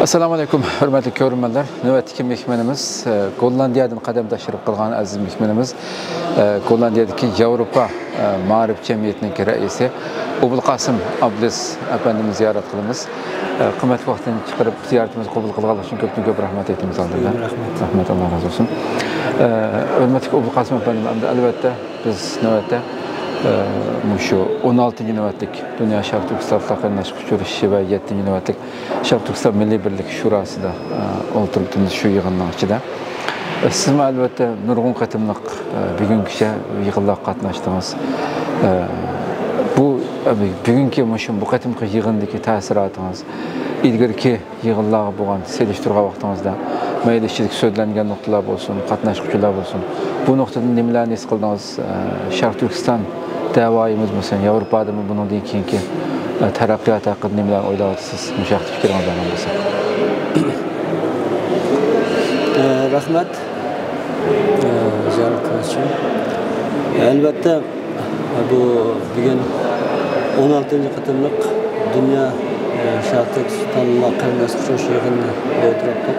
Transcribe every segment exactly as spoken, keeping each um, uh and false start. Assalamu alaikum, hürmetli körünmeler. Növetdeki mehmenimiz, Gollandiya'dan kadem taşırıp kılgan aziz mehmenimiz, Gollandiya'daki Yavrupa Mağarip Cemiyeti'nin reisi ئوبۇلقاسىم ئابدۇلئەزىز efendimiz ziyaret kılımız. Kıymet vaktini çıkarıp ziyaretimizi kabul kılgalı için köptün köp rahmet ettiğimiz aldırlar. Rahmet Allah razı olsun. Hürmetli ئوبۇلقاسىم efendimiz, elbette biz növette şu on altıncı növetlik Dünya Şərqi Türkistan Münaqişəsi Görüşü ve yedinci növetlik Şərqi Türkistan Milli Birlik Şurası da oturduğumuz şu yığınlığın içinde. Sizin elbette nurgun katımlıq bugünkü yığınlığa katlaştınız. Bu bugünkü bu katımkı yığındaki təsiratınız, ilgirki yığınlığa boğan seliştirge vaxtınızda meyilişçilik sözlengen noktalar olsun, katlaşıqçılar olsun. Bu noktada nimelerini iskıldınız Şərqi Türkistan davayımız mı sen? Avrupa'da mı bunun değil ki terakkiyat hakkında nimler oylarsız müşahit fikir anlamındasın. Rahmet ziyaret kardeşim. Elbette bu bugün on altıncı katımlık Dünya Şərqi Türkistan mağarası kuruluşunun ötürüldü.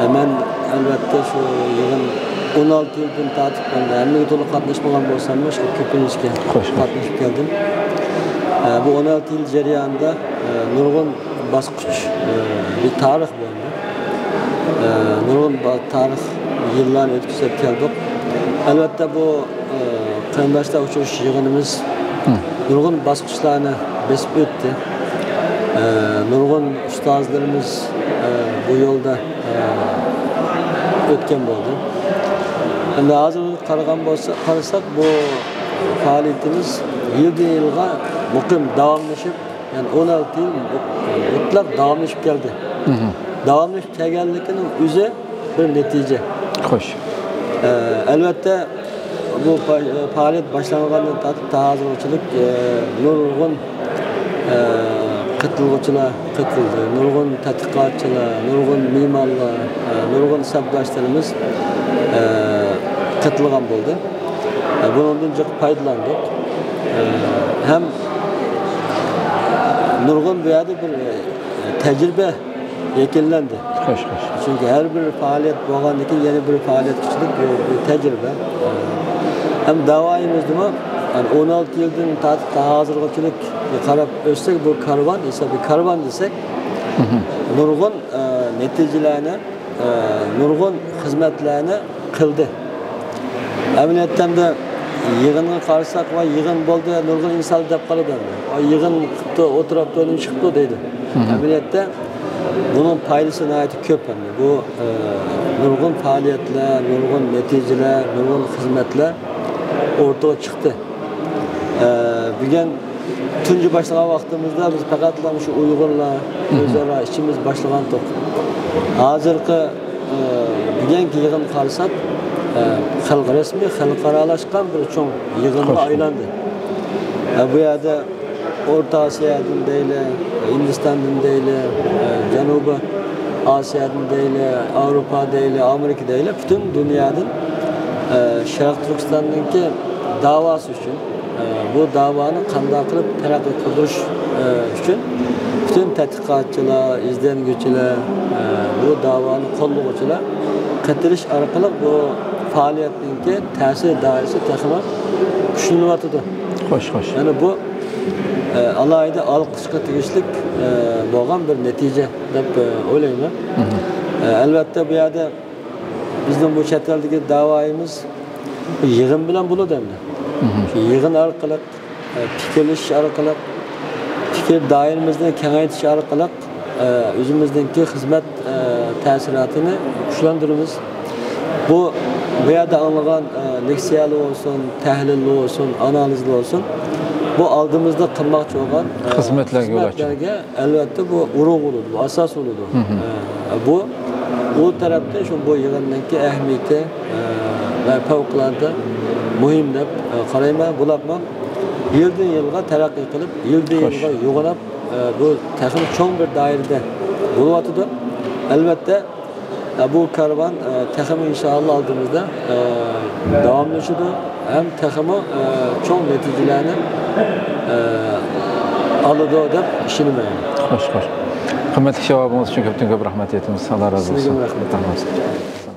Hemen elbette şu yılın on altıdan tatip ben de elli yıllık katlaşmadan bolsam da köpünüşke katlaşıp geldim. E, bu on altı yıl ceryanında e, nurgun baskıç e, bir tarih boyunca. E, nurgun tarih yılların ötküsüp geldik. Elbette bu e, kıyımdaşta uçuş yığınımız nurgun baskıçlarına besip öttü. E, nurgun ustazlarımız e, bu yolda e, ötken oldu. Yani hazır karagan karışsak bu faaliyetimiz yedi yılga mukim davamlaşıp yani on altı yıl mutlak davamlaşıp geldi. Hı hı. Davamlaşıp geldiğinin üzeri bir netice. Hoş. Ee, elbette bu faaliyet başlangıcında tatip tahazırçılık e, nurgun e, katılgıçına katıldı, nurgun tatkikatçına, nurgun mimarla, e, nurgun sabdaşlarımız e, katılgan oldu. Yani bunun çok faydalandık. Ee, hem nurgun bir adı bir e, tecrübe yekillendi. Hoş, hoş. Çünkü her bir faaliyet boğandaki yeni bir faaliyet kişilik bir, bir tecrübe. Hem davayımızdı mı? Yani on altı yıldır daha, daha hazır vakitlik karab ölsek bu karavan ise bir karavan desek hı hı. Nurgun e, neticelerine e, nurgun hizmetlerine kıldı. Emniyetten de yığının karşısak var, yığın boldu, nurgun insan depkalı derdi. O yığın çıktı, o tarafta onun çıktı dedi. Emniyette bunun paylısına ait köp. Bu e, nurgun faaliyetler, nurgun neticeler, nurgun hizmetler ortaya çıktı. E, bir gün tüncü başlığa baktığımızda biz pekatlamış Uygurlar, özara işimiz başlayan tok. Hazırkı e, bir gün yığın karşısak halk resmi, halk aralaşkan bir çoğun yığınla aylandı. E, bu yada Orta Asya'dan deyle, Hindistan'dan deyle, e, Canubi Asya'dan deyle, Avrupa deyle, Amerika deyle, bütün dünyanın e, Şərqi Türkistan'daki davası için, e, bu davanın kandaklı terakki kuruluş e, için bütün tetkikatçılar, izlengüçüler, e, bu davanın kolluğucular katılış arkalık bu faaliyetinki tesir dairesi takımı düşünülüyordu. Hoş hoş. Yani bu e, alayda alkışka tıkışlık e, boğan bir netice deyip e, öyleyim. Hı hı. E, elbette bu yerde bizim bu çeteldeki davayımız yığın bilen bunu demli. Yığın arkalık, e, fikirliş arkalık, fikir dairimizden kenayetiş arkalık e, üzümüzdeki hizmet e, təsiratını kuşlandırırız. Bu veya da anlayan e, leksiyalı olsun, təhlilli olsun, analizli olsun. Bu aldığımızda kılmak çoğun e, hizmetlerge elbette bu uruk olurdu, bu asas olurdu. Hı hı. E, bu bu tarafta şu bu yığındaki ehmiyeti e, ve fevkalade mühim deyip e, karayma bulatmam. Yıldan yılga terakki kılıp, yıldan yılga yuğunap e, bu təxmin çoğun bir dairede buluvatıdır. Elbette bu karavan e, takımı inşallah aldığımızda e, devamlı şudur. Hem takımı e, çok neticelerini e, alıdı o da işini beğendim. Hoş, hoş. Kıymetli cevabınız için köpten köp rahmet ettim. Allah razı olsun.